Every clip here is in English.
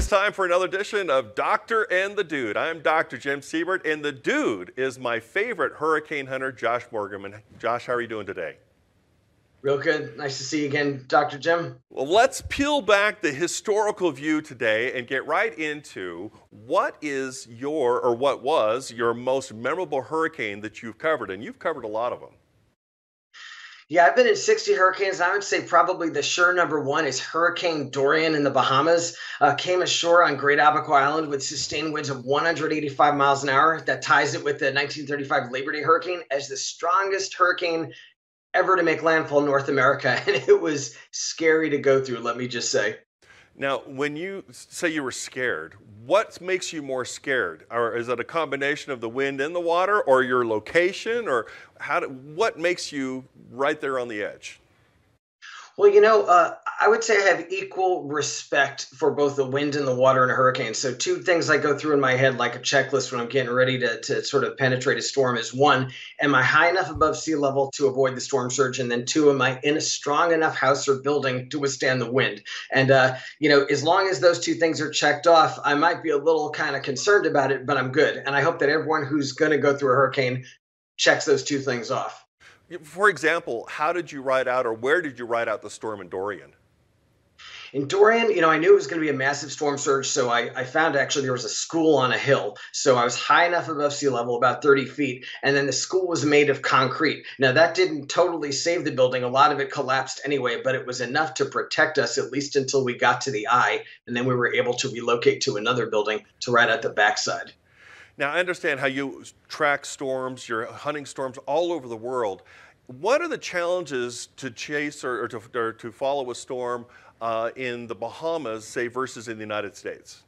is time for another edition of Doctor and the Dude. I'm Dr. Jim Siebert, and the dude is my favorite hurricane hunter, Josh Morgerman. Josh, how are you doing today? Real good. Nice to see you again, Dr. Jim. Well, let's peel back the historical view today and get right into what is your, or what was your most memorable hurricane that you've covered, and you've covered a lot of them. Yeah, I've been in 60 hurricanes, and I would say probably the sure number one is Hurricane Dorian in the Bahamas. Came ashore on Great Abaco Island with sustained winds of 185 miles an hour. That ties it with the 1935 Labor Day Hurricane as the strongest hurricane ever to make landfall in North America. And it was scary to go through, let me just say. Now, when you say you were scared, what makes you more scared? Or is it a combination of the wind and the water, or your location, or what makes you right there on the edge? Well, you know, I would say I have equal respect for both the wind and the water in a hurricane. So two things I go through in my head like a checklist when I'm getting ready to sort of penetrate a storm is, one, am I high enough above sea level to avoid the storm surge? And then two, am I in a strong enough house or building to withstand the wind? And, you know, as long as those two things are checked off, I might be a little kind of concerned about it, but I'm good. And I hope that everyone who's going to go through a hurricane checks those two things off. For example, how did you ride out, or where did you ride out the storm in Dorian? In Dorian, you know, I knew it was going to be a massive storm surge, so I found actually there was a school on a hill. So I was high enough above sea level, about 30 feet, and then the school was made of concrete. Now, that didn't totally save the building. A lot of it collapsed anyway, but it was enough to protect us, at least until we got to the eye, and then we were able to relocate to another building to ride out the backside. Now, I understand how you track storms, you're hunting storms all over the world. What are the challenges to chase or to follow a storm in the Bahamas, say, versus in the United States?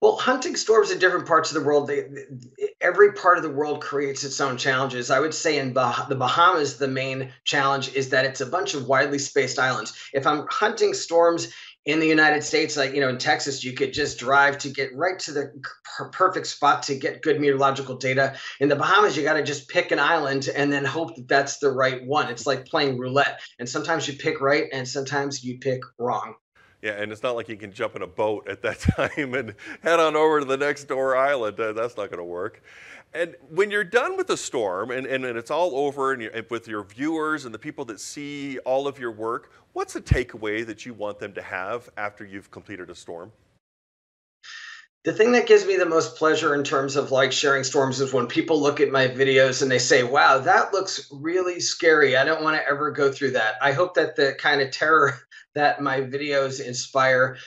Well, hunting storms in different parts of the world, every part of the world creates its own challenges. I would say in the Bahamas, the main challenge is that it's a bunch of widely spaced islands. If I'm hunting storms in the United States, like, you know, in Texas, you could just drive to get right to the perfect spot to get good meteorological data. In the Bahamas, you got to just pick an island and then hope that that's the right one. It's like playing roulette. And sometimes you pick right and sometimes you pick wrong. Yeah, and it's not like you can jump in a boat at that time and head on over to the next door island. That's not going to work. And when you're done with the storm and it's all over, and with your viewers and the people that see all of your work, what's a takeaway that you want them to have after you've completed a storm? The thing that gives me the most pleasure in terms of like sharing storms is when people look at my videos and they say, wow, that looks really scary. I don't want to ever go through that. I hope that the kind of terror that my videos inspire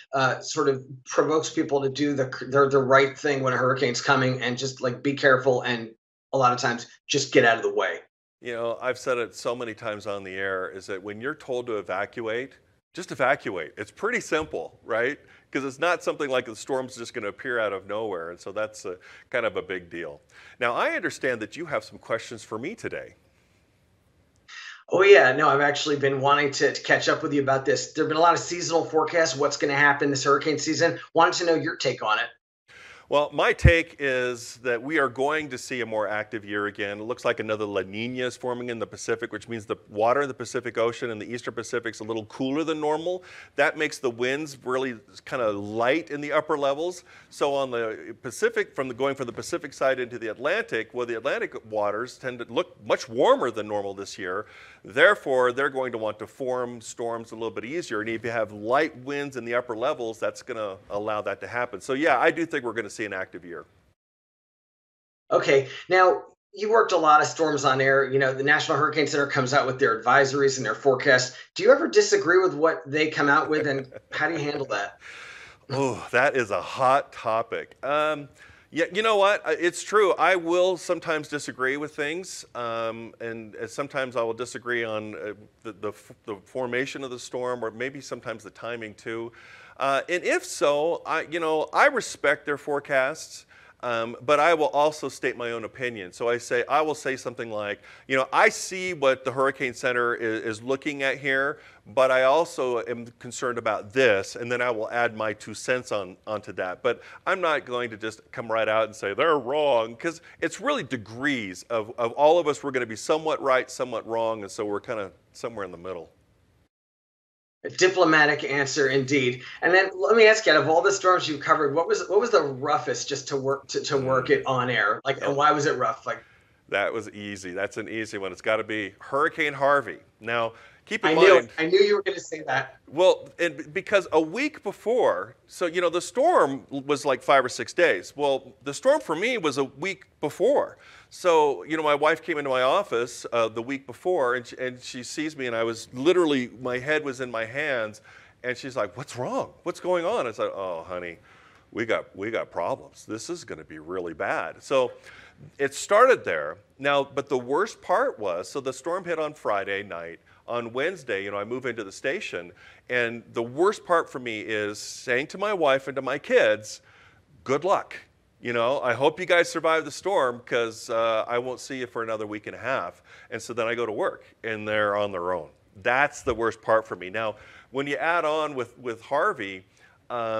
sort of provokes people to do the right thing when a hurricane's coming, and just like be careful and a lot of times just get out of the way. You know, I've said it so many times on the air is that when you're told to evacuate, just evacuate. It's pretty simple, right? Because it's not something like the storm's just going to appear out of nowhere. And so that's kind of a big deal. Now, I understand that you have some questions for me today. Oh, yeah. No, I've actually been wanting to catch up with you about this. There have been a lot of seasonal forecasts, what's going to happen this hurricane season. Wanted to know your take on it. Well, my take is that we are going to see a more active year again. It looks like another La Nina is forming in the Pacific, which means the water in the Pacific Ocean and the Eastern Pacific's a little cooler than normal. That makes the winds really kind of light in the upper levels. So on the Pacific, going from the Pacific side into the Atlantic, well, the Atlantic waters tend to look much warmer than normal this year. Therefore, they're going to want to form storms a little bit easier. And if you have light winds in the upper levels, that's going to allow that to happen. So yeah, I do think we're going to see an active year. Okay. Now, you worked a lot of storms on air. You know, the National Hurricane Center comes out with their advisories and their forecasts. Do you ever disagree with what they come out with, and how do you handle that? Oh, that is a hot topic. Yeah, you know what? It's true. I will sometimes disagree with things, and sometimes I will disagree on the formation of the storm, or maybe sometimes the timing too. And if so, I respect their forecasts, but I will also state my own opinion. So I will say something like, you know, I see what the Hurricane Center is looking at here, but I also am concerned about this, and then I will add my 2 cents onto that. But I'm not going to just come right out and say they're wrong, because it's really degrees of all of us. We're going to be somewhat right, somewhat wrong, and so we're kind of somewhere in the middle. A diplomatic answer, indeed. And then let me ask you: out of all the storms you've covered, what was the roughest just to work it on air? Like, and why was it rough? Like, that was easy. That's an easy one. It's got to be Hurricane Harvey. Now, keep in mind. I knew you were going to say that. Well, and because a week before, so you know, the storm was like 5 or 6 days. Well, the storm for me was a week before. So, you know, my wife came into my office the week before, and she sees me, and I was literally, my head was in my hands, and she's like, "What's wrong? What's going on?" I said, "Oh, honey, we got problems. This is going to be really bad." So it started there. Now, but the worst part was, so the storm hit on Friday night. On Wednesday, you know, I move into the station, and the worst part for me is saying to my wife and to my kids, "Good luck. You know, I hope you guys survive the storm, because I won't see you for another week and a half." And so then I go to work, and they're on their own. That's the worst part for me. Now, when you add on with Harvey, I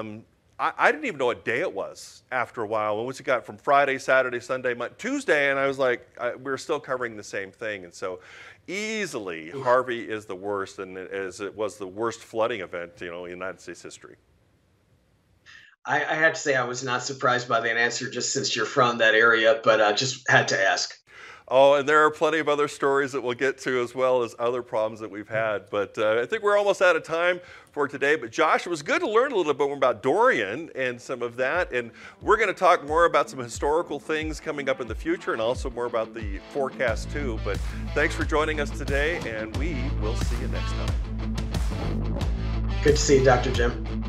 didn't even know what day it was after a while. And once it got from Friday, Saturday, Sunday, Monday, Tuesday, and I was like, we were still covering the same thing. And so easily, Harvey is the worst, and as it was the worst flooding event, you know, in United States history. I have to say I was not surprised by that answer, just since you're from that area, but I just had to ask. Oh, and there are plenty of other stories that we'll get to, as well as other problems that we've had. But I think we're almost out of time for today. But Josh, it was good to learn a little bit more about Dorian and some of that. And we're going to talk more about some historical things coming up in the future, and also more about the forecast too. But thanks for joining us today, and we will see you next time. Good to see you, Dr. Jim.